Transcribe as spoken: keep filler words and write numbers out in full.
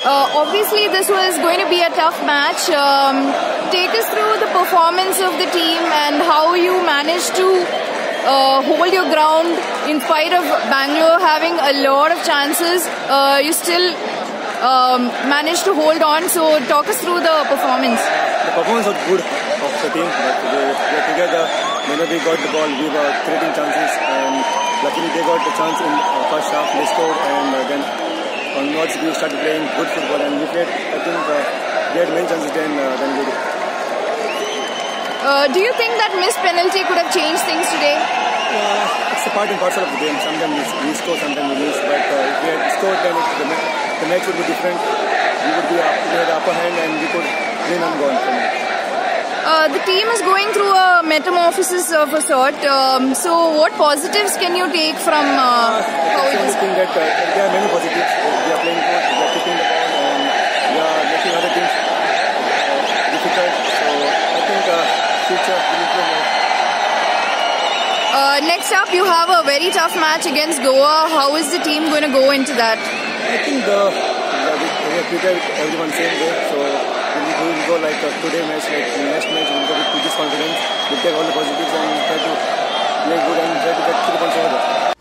Uh, obviously, this was going to be a tough match. Um, take us through the performance of the team and how you managed to uh, hold your ground in spite of Bengaluru having a lot of chances. Uh, you still um, managed to hold on. So, talk us through the performance. The performance was good of the team. But we were together. Whenever we got the ball, we were creating chances, and luckily they got the chance in the first half. They scored, and uh, then. On North, we started playing good football, and we played, I think, uh, we had many chances then, uh, then we did. Uh, do you think that missed penalty could have changed things today? Uh, it's a part and parcel of the game. Sometimes we score, sometimes we lose. But uh, if we had scored, then it, the, the match would be different. We would be up, we had the upper hand, and we could win and go on from it. Uh, the team is going through a metamorphosis of a sort. Um, so, what positives can you take from uh, how it is? I think that uh, there are many positives. We are playing good, we are keeping the ball, and we are making other things uh, difficult. So, I think uh, future will improve. Uh, next up, you have a very tough match against Goa. How is the team going to go into that? I think the, the, we are prepared, everyone's saying that. So, we will go like uh, today match, like next match, we will go with this confidence, we'll take all the positives and try to play good and try to get three points over.